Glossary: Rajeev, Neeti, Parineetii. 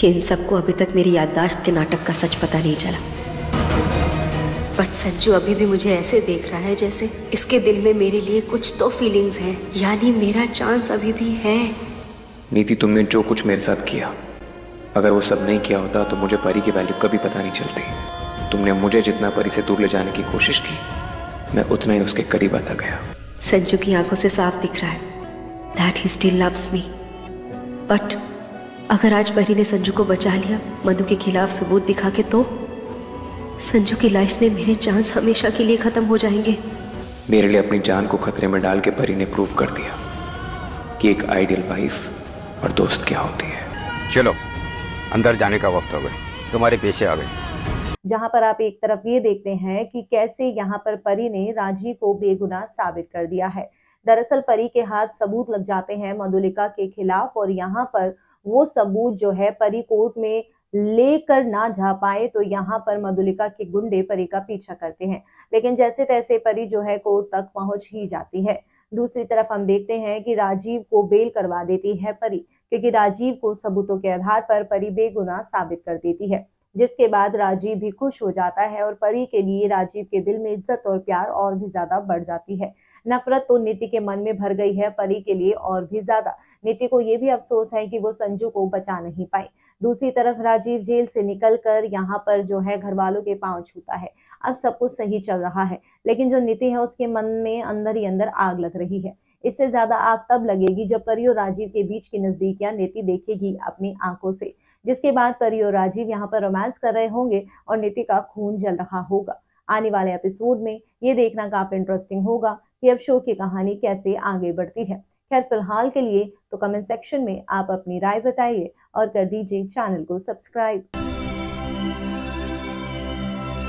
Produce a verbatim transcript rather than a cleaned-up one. कि इन सबको अभी तक मेरी याददाश्त के नाटक का सच पता नहीं चला। बट संजू अभी भी मुझे ऐसे देख रहा है जैसे इसके दिल में मेरे लिए कुछ तो फीलिंग्स हैं, यानी मेरा चांस अभी भी है। नीति, तुमने जो कुछ मेरे साथ किया, अगर वो सब नहीं किया होता तो मुझे परी की वैल्यू कभी पता नहीं चलती। तुमने मुझे जितना परी से दूर ले जाने की कोशिश की, मैं उतना ही उसके करीब आता गया। संजू की आंखों से साफ दिख रहा है that he still loves me. But अगर आज परी ने संजू को बचा लिया मधु के खिलाफ सबूत दिखा के, तो संजू की लाइफ में मेरे चांस हमेशा के लिए खत्म हो जाएंगे। मेरे लिए अपनी जान को खतरे में डाल के परी ने प्रूव कर दिया कि एक आइडियल वाइफ और दोस्त क्या होती है। चलो अंदर जाने का वक्त हो गया, तुम्हारे पेशे आ गए। जहाँ पर आप एक तरफ ये देखते हैं कि कैसे यहाँ पर परी ने राजीव को बेगुनाह साबित कर दिया है। दरअसल परी के हाथ सबूत लग जाते हैं मधुलिका के खिलाफ, और यहाँ पर वो सबूत जो है परी कोर्ट में लेकर ना जा पाए तो यहाँ पर मधुलिका के गुंडे परी का पीछा करते हैं, लेकिन जैसे तैसे परी जो है कोर्ट तक पहुंच ही जाती है। दूसरी तरफ हम देखते हैं कि राजीव को बेल करवा देती है परी, क्योंकि राजीव को सबूतों के आधार पर परी बेगुनाह साबित कर देती है, जिसके बाद राजीव भी खुश हो जाता है और परी के लिए राजीव के दिल में इज्जत और प्यार और भी ज्यादा बढ़ जाती है। नफरत तो नीति के मन में भर गई है परी के लिए और भी ज्यादा। नीति को ये भी अफसोस है कि वो संजू को बचा नहीं पाई। दूसरी तरफ राजीव जेल से निकलकर यहाँ पर जो है घर वालों के पांव छूता है। अब सब कुछ सही चल रहा है, लेकिन जो नीति है उसके मन में अंदर ही अंदर आग लग रही है। इससे ज्यादा आग तब लगेगी जब परी और राजीव के बीच की नजदीकियां नीति देखेगी अपनी आंखों से, जिसके बाद परी और राजीव यहाँ पर रोमांस कर रहे होंगे और नीति का खून जल रहा होगा। आने वाले एपिसोड में ये देखना काफी इंटरेस्टिंग होगा कि अब शो की कहानी कैसे आगे बढ़ती है। खैर फिलहाल के लिए तो कमेंट सेक्शन में आप अपनी राय बताइए और कर दीजिए चैनल को सब्सक्राइब।